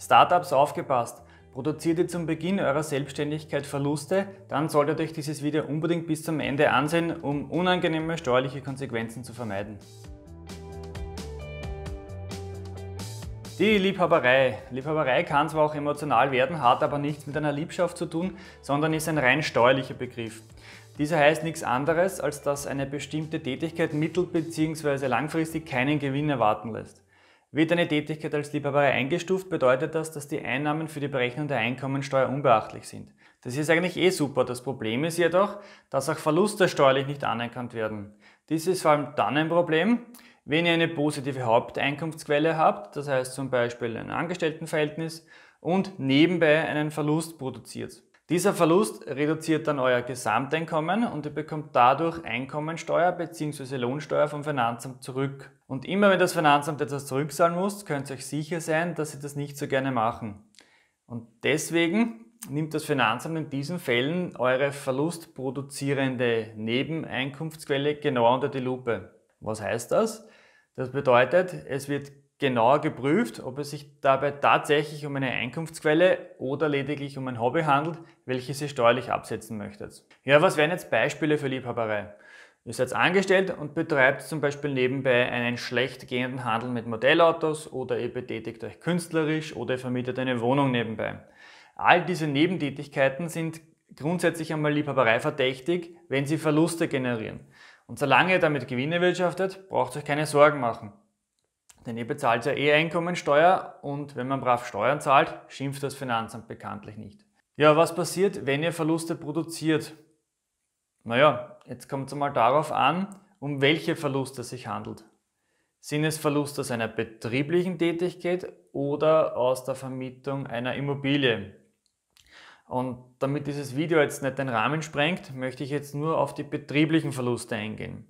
Startups, aufgepasst! Produziert ihr zum Beginn eurer Selbstständigkeit Verluste, dann solltet ihr euch dieses Video unbedingt bis zum Ende ansehen, um unangenehme steuerliche Konsequenzen zu vermeiden. Die Liebhaberei. Liebhaberei kann zwar auch emotional werden, hat aber nichts mit einer Liebschaft zu tun, sondern ist ein rein steuerlicher Begriff. Dieser heißt nichts anderes, als dass eine bestimmte Tätigkeit mittel- bzw. langfristig keinen Gewinn erwarten lässt. Wird eine Tätigkeit als Liebhaberei eingestuft, bedeutet das, dass die Einnahmen für die Berechnung der Einkommensteuer unbeachtlich sind. Das ist eigentlich eh super, das Problem ist jedoch, dass auch Verluste steuerlich nicht anerkannt werden. Dies ist vor allem dann ein Problem, wenn ihr eine positive Haupteinkunftsquelle habt, das heißt zum Beispiel ein Angestelltenverhältnis, und nebenbei einen Verlust produziert. Dieser Verlust reduziert dann euer Gesamteinkommen und ihr bekommt dadurch Einkommensteuer bzw. Lohnsteuer vom Finanzamt zurück. Und immer wenn das Finanzamt etwas zurückzahlen muss, könnt ihr euch sicher sein, dass sie das nicht so gerne machen. Und deswegen nimmt das Finanzamt in diesen Fällen eure verlustproduzierende Nebeneinkunftsquelle genau unter die Lupe. Was heißt das? Das bedeutet, es wird genauer geprüft, ob es sich dabei tatsächlich um eine Einkunftsquelle oder lediglich um ein Hobby handelt, welches ihr steuerlich absetzen möchtet. Ja, was wären jetzt Beispiele für Liebhaberei? Ihr seid angestellt und betreibt zum Beispiel nebenbei einen schlecht gehenden Handel mit Modellautos oder ihr betätigt euch künstlerisch oder ihr vermietet eine Wohnung nebenbei. All diese Nebentätigkeiten sind grundsätzlich einmal Liebhaberei verdächtig, wenn sie Verluste generieren. Und solange ihr damit Gewinne erwirtschaftet, braucht ihr euch keine Sorgen machen. Denn ihr bezahlt ja eh Einkommensteuer und wenn man brav Steuern zahlt, schimpft das Finanzamt bekanntlich nicht. Ja, was passiert, wenn ihr Verluste produziert? Naja, jetzt kommt es mal darauf an, um welche Verluste es sich handelt. Sind es Verluste aus einer betrieblichen Tätigkeit oder aus der Vermietung einer Immobilie? Und damit dieses Video jetzt nicht den Rahmen sprengt, möchte ich jetzt nur auf die betrieblichen Verluste eingehen.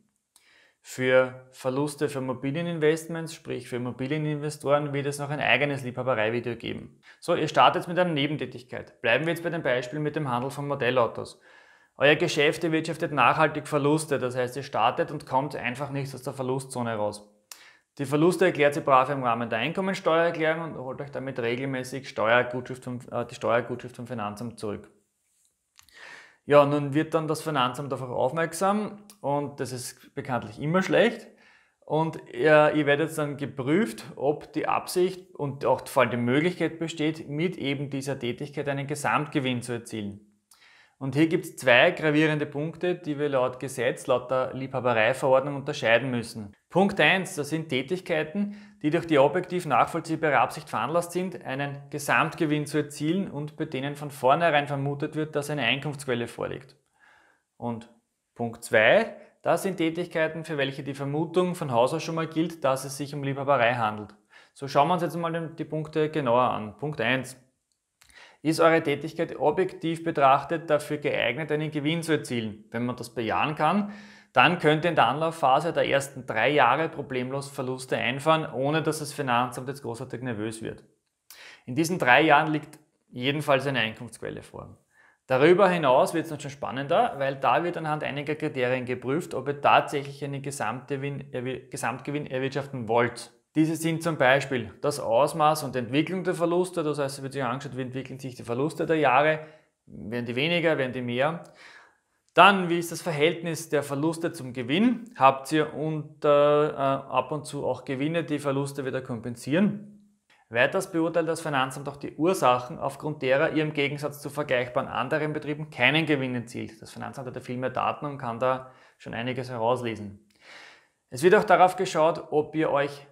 Für Verluste für Immobilieninvestments, sprich für Immobilieninvestoren, wird es noch ein eigenes Liebhaberei-Video geben. So, ihr startet mit einer Nebentätigkeit. Bleiben wir jetzt bei dem Beispiel mit dem Handel von Modellautos. Euer Geschäft erwirtschaftet nachhaltig Verluste, das heißt, ihr startet und kommt einfach nicht aus der Verlustzone raus. Die Verluste erklärt ihr brav im Rahmen der Einkommensteuererklärung und holt euch damit regelmäßig die Steuergutschrift vom Finanzamt zurück. Ja, nun wird dann das Finanzamt darauf aufmerksam und das ist bekanntlich immer schlecht und ihr werdet dann geprüft, ob die Absicht und auch vor allem die Möglichkeit besteht, mit eben dieser Tätigkeit einen Gesamtgewinn zu erzielen. Und hier gibt es zwei gravierende Punkte, die wir laut Gesetz, laut der Liebhabereiverordnung unterscheiden müssen. Punkt 1, das sind Tätigkeiten, die durch die objektiv nachvollziehbare Absicht veranlasst sind, einen Gesamtgewinn zu erzielen und bei denen von vornherein vermutet wird, dass eine Einkunftsquelle vorliegt. Und Punkt 2, das sind Tätigkeiten, für welche die Vermutung von Haus aus schon mal gilt, dass es sich um Liebhaberei handelt. So schauen wir uns jetzt mal die Punkte genauer an. Punkt 1. Ist eure Tätigkeit objektiv betrachtet dafür geeignet, einen Gewinn zu erzielen? Wenn man das bejahen kann, dann könnt ihr in der Anlaufphase der ersten 3 Jahre problemlos Verluste einfahren, ohne dass das Finanzamt jetzt großartig nervös wird. In diesen 3 Jahren liegt jedenfalls eine Einkunftsquelle vor. Darüber hinaus wird es noch schon spannender, weil da wird anhand einiger Kriterien geprüft, ob ihr tatsächlich einen Gesamtgewinn erwirtschaften wollt. Diese sind zum Beispiel das Ausmaß und Entwicklung der Verluste, das heißt, es wird sich angeschaut, wie entwickeln sich die Verluste der Jahre, werden die weniger, werden die mehr. Dann, wie ist das Verhältnis der Verluste zum Gewinn? Habt ihr ab und zu auch Gewinne, die Verluste wieder kompensieren? Weiters beurteilt das Finanzamt auch die Ursachen, aufgrund derer ihr im Gegensatz zu vergleichbaren anderen Betrieben keinen Gewinn erzielt. Das Finanzamt hat ja viel mehr Daten und kann da schon einiges herauslesen. Es wird auch darauf geschaut, ob ihr euch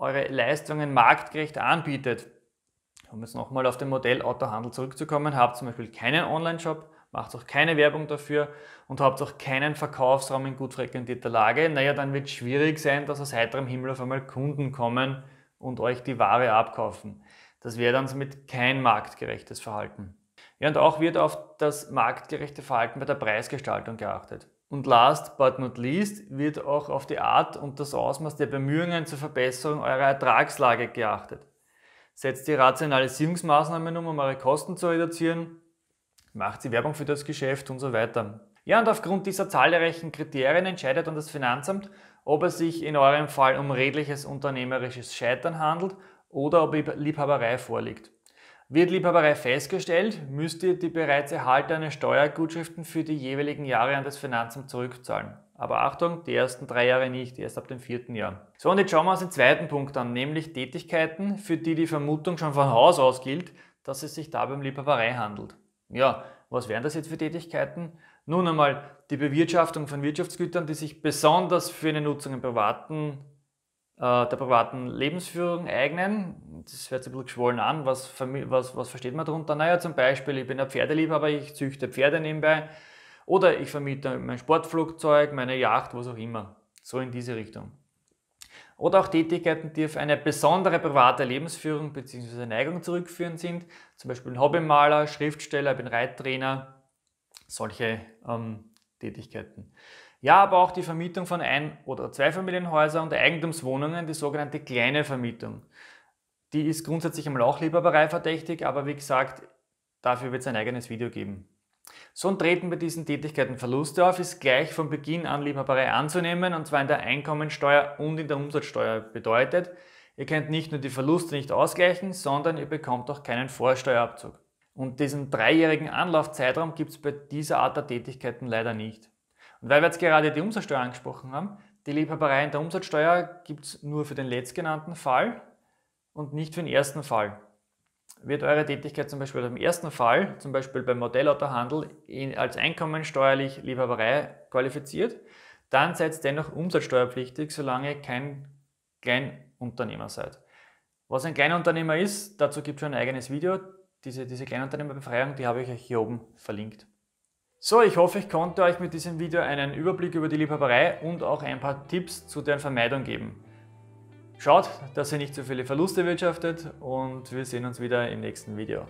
eure Leistungen marktgerecht anbietet. Um jetzt nochmal auf den Modellautohandel zurückzukommen, habt zum Beispiel keinen Online-Shop, macht auch keine Werbung dafür und habt auch keinen Verkaufsraum in gut frequentierter Lage, naja, dann wird es schwierig sein, dass aus heiterem Himmel auf einmal Kunden kommen und euch die Ware abkaufen. Das wäre dann somit kein marktgerechtes Verhalten. Ja, und auch wird auf das marktgerechte Verhalten bei der Preisgestaltung geachtet. Und last but not least wird auch auf die Art und das Ausmaß der Bemühungen zur Verbesserung eurer Ertragslage geachtet. Setzt ihr Rationalisierungsmaßnahmen um eure Kosten zu reduzieren, macht sie Werbung für das Geschäft und so weiter. Ja, und aufgrund dieser zahlreichen Kriterien entscheidet dann das Finanzamt, ob es sich in eurem Fall um redliches unternehmerisches Scheitern handelt oder ob Liebhaberei vorliegt. Wird Liebhaberei festgestellt, müsst ihr die bereits erhaltenen Steuergutschriften für die jeweiligen Jahre an das Finanzamt zurückzahlen. Aber Achtung, die ersten 3 Jahre nicht, erst ab dem 4. Jahr. So, und jetzt schauen wir uns den zweiten Punkt an, nämlich Tätigkeiten, für die die Vermutung schon von Haus aus gilt, dass es sich dabei um Liebhaberei handelt. Ja, was wären das jetzt für Tätigkeiten? Nun einmal die Bewirtschaftung von Wirtschaftsgütern, die sich besonders für eine Nutzung im privaten der privaten Lebensführung eignen. Das hört sich ein bisschen geschwollen an. Was versteht man darunter? Naja, zum Beispiel, ich bin ein Pferdeliebhaber, ich züchte Pferde nebenbei oder ich vermiete mein Sportflugzeug, meine Yacht, was auch immer. So in diese Richtung. Oder auch Tätigkeiten, die auf eine besondere private Lebensführung bzw. Neigung zurückführen sind. Zum Beispiel ein Hobbymaler, Schriftsteller, ich bin Reittrainer, solche Tätigkeiten. Ja, aber auch die Vermietung von Ein- oder Zweifamilienhäusern und Eigentumswohnungen, die sogenannte kleine Vermietung. Die ist grundsätzlich einmal auch Liebhaberei verdächtig, aber wie gesagt, dafür wird es ein eigenes Video geben. So, und treten bei diesen Tätigkeiten Verluste auf, ist gleich von Beginn an Liebhaberei anzunehmen, und zwar in der Einkommensteuer und in der Umsatzsteuer. Bedeutet, ihr könnt nicht nur die Verluste nicht ausgleichen, sondern ihr bekommt auch keinen Vorsteuerabzug. Und diesen 3-jährigen Anlaufzeitraum gibt es bei dieser Art der Tätigkeiten leider nicht. Und weil wir jetzt gerade die Umsatzsteuer angesprochen haben, die Liebhaberei in der Umsatzsteuer gibt es nur für den letztgenannten Fall und nicht für den ersten Fall. Wird eure Tätigkeit zum Beispiel im ersten Fall, zum Beispiel beim Modellautohandel, als einkommensteuerlich Liebhaberei qualifiziert, dann seid ihr dennoch umsatzsteuerpflichtig, solange ihr kein Kleinunternehmer seid. Was ein Kleinunternehmer ist, dazu gibt es schon ein eigenes Video. Diese Kleinunternehmerbefreiung, die habe ich euch hier oben verlinkt. So, ich hoffe, ich konnte euch mit diesem Video einen Überblick über die Liebhaberei und auch ein paar Tipps zu deren Vermeidung geben. Schaut, dass ihr nicht so viele Verluste wirtschaftet, und wir sehen uns wieder im nächsten Video.